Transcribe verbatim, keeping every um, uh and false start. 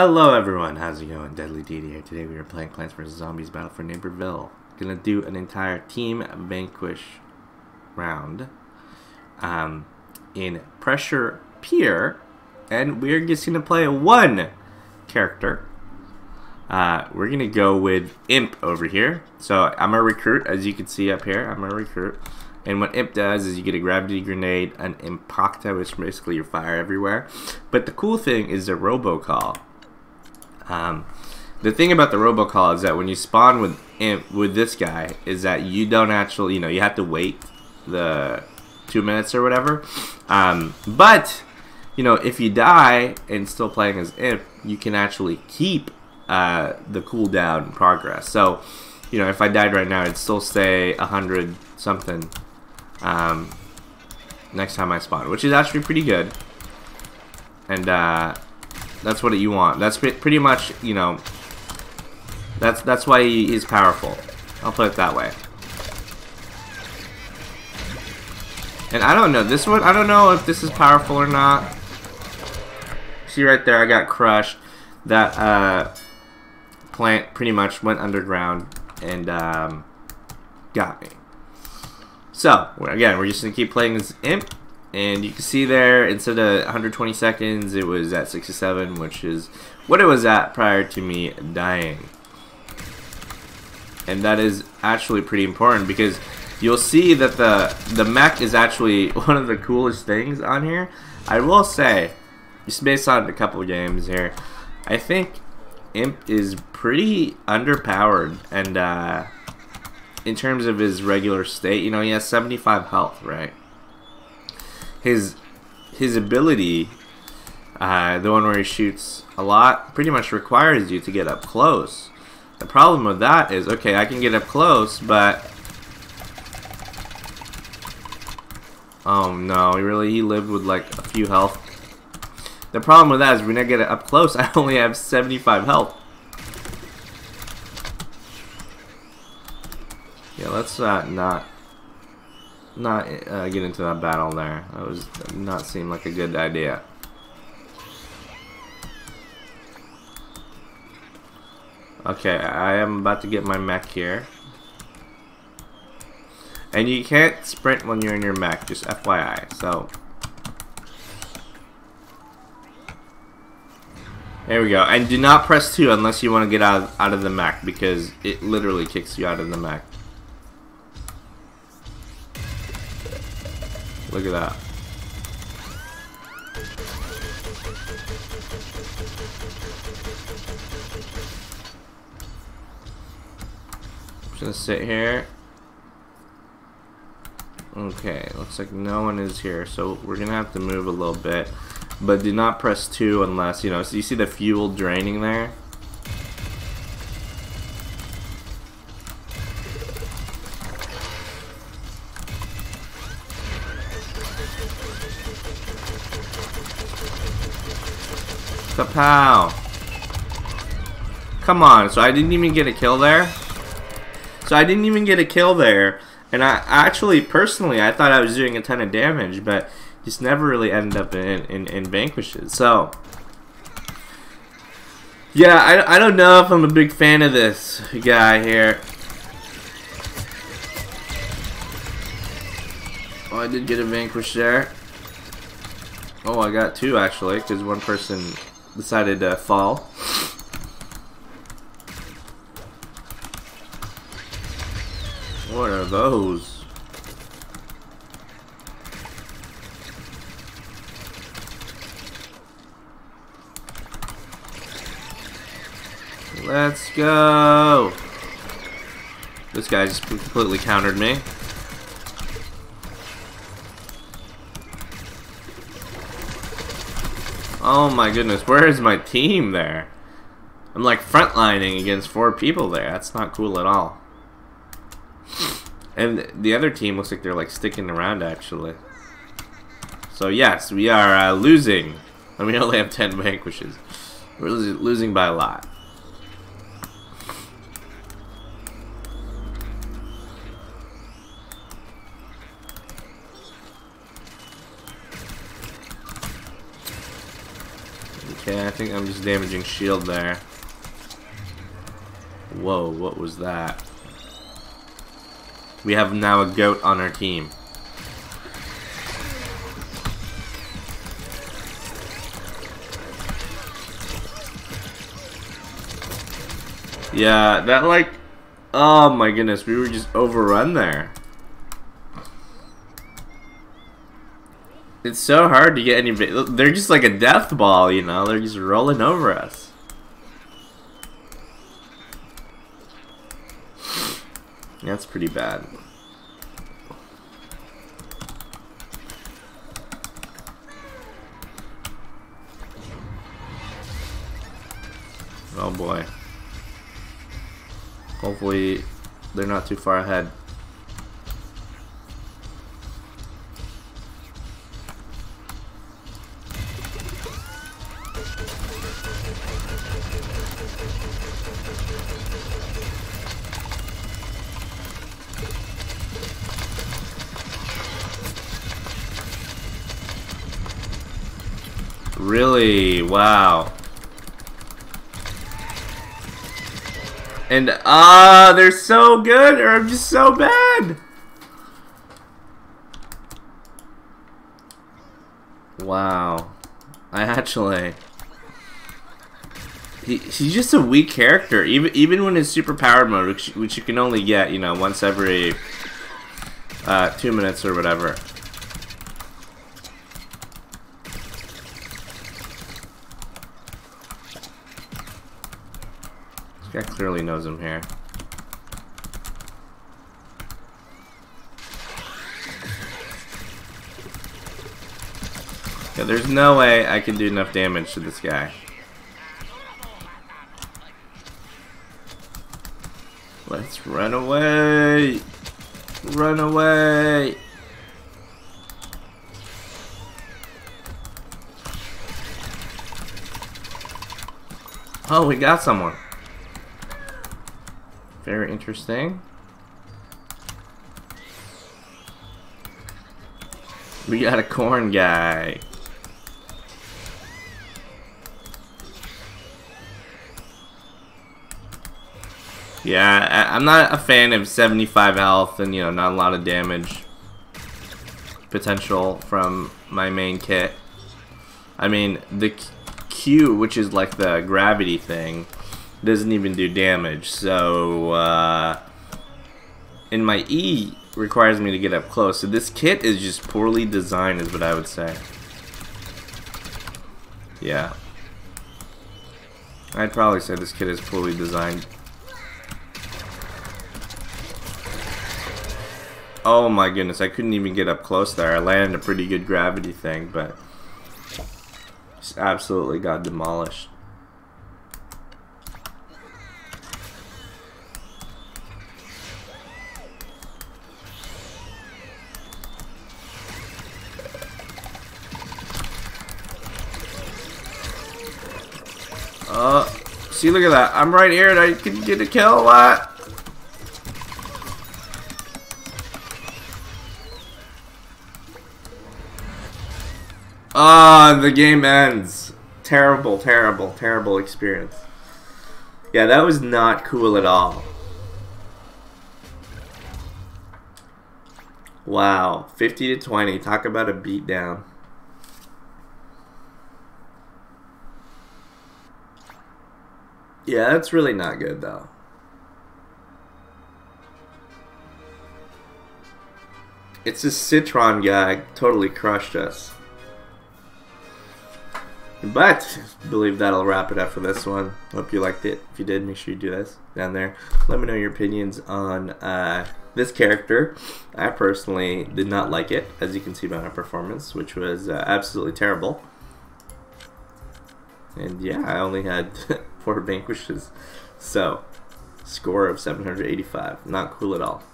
Hello everyone, how's it going? Deadly D D here. Today we are playing Plants versus. Zombies Battle for Neighborville. Gonna do an entire Team Vanquish round um, in Pressure Pier, and we're just gonna play one character. Uh, we're gonna go with Imp over here. So I'm a recruit, as you can see up here, I'm a recruit. And what Imp does is you get a gravity grenade, an impacta, which basically you fire everywhere. But the cool thing is the Robo Call. Um, the thing about the Robo Call is that when you spawn with Imp, with this guy, is that you don't actually, you know, you have to wait the two minutes or whatever. Um, but you know, if you die and still playing as Imp, you can actually keep uh, the cooldown progress. So you know, if I died right now, it'd still stay a hundred something um, next time I spawn, which is actually pretty good. And uh, that's what you want. That's pretty much, you know, that's that's why he is powerful. I'll put it that way. And I don't know, this one, I don't know if this is powerful or not. See right there, I got crushed. That uh, plant pretty much went underground and um, got me. So, again, we're just going to keep playing this Imp. And you can see there, instead of one hundred twenty seconds, it was at sixty-seven, which is what it was at prior to me dying. And that is actually pretty important because you'll see that the, the mech is actually one of the coolest things on here. I will say, just based on a couple of games here, I think Imp is pretty underpowered. And uh, in terms of his regular state, you know, he has seventy-five health, right? His his ability, uh, the one where he shoots a lot, pretty much requires you to get up close. The problem with that is, okay, I can get up close, but oh no, he really he lived with like a few health. The problem with that is when I get up close, I only have seventy-five health. Yeah, let's uh, not. Not uh, get into that battle there. That was that did not seem like a good idea. Okay, I am about to get my mech here. And you can't sprint when you're in your mech, just F Y I. So there we go. And do not press two unless you want to get out of, out of the mech, because it literally kicks you out of the mech. Look at that. I'm just gonna sit here. Okay, looks like no one is here, so we're gonna have to move a little bit. But do not press two unless, you know, so you see the fuel draining there? Kapow! Come on, so I didn't even get a kill there? So I didn't even get a kill there, and I actually, personally, I thought I was doing a ton of damage, but just never really ended up in, in, in vanquishes, so yeah, I, I don't know if I'm a big fan of this guy here. Oh, I did get a vanquish there. Oh, I got two actually, because one person decided to fall. What are those? Let's go! This guy just completely countered me. Oh my goodness, where is my team there? I'm like frontlining against four people there. That's not cool at all. And the other team looks like they're like sticking around actually. So yes, we are uh, losing. And we only have ten vanquishes. We're losing by a lot. I think I'm just damaging shield there. Whoa, what was that? We have now a goat on our team. Yeah, that like... Oh my goodness, we were just overrun there. It's so hard to get any... They're just like a death ball, you know? They're just rolling over us. That's pretty bad. Oh boy. Hopefully they're not too far ahead. Really? Wow. And, ah, uh, they're so good, or I'm just so bad. Wow. I actually... He, he's just a weak character, even even when it's super powered mode, which, which you can only get, you know, once every uh, two minutes or whatever. This guy clearly knows I'm here. Yeah, there's no way I can do enough damage to this guy. Let's run away! Run away! Oh, we got someone. Very interesting. We got a corn guy. Yeah, I, I'm not a fan of seventy-five health and, you know, not a lot of damage potential from my main kit. I mean, the Q, which is like the gravity thing, doesn't even do damage, so uh, and my E requires me to get up close, so this kit is just poorly designed is what I would say. Yeah, I'd probably say this kit is poorly designed. Oh my goodness, I couldn't even get up close there. I landed a pretty good gravity thing, but just absolutely got demolished. Uh, see, look at that. I'm right here and I can get a kill. What? Ah, oh, the game ends. Terrible, terrible, terrible experience. Yeah, that was not cool at all. Wow, fifty to twenty. Talk about a beatdown. Yeah, that's really not good, though. It's this Citron guy totally crushed us. But, I believe that'll wrap it up for this one. Hope you liked it. If you did, make sure you do this down there. Let me know your opinions on uh, this character. I personally did not like it, as you can see by my performance, which was uh, absolutely terrible. And yeah, I only had four vanquishes, so score of seven hundred eighty-five. Not cool at all.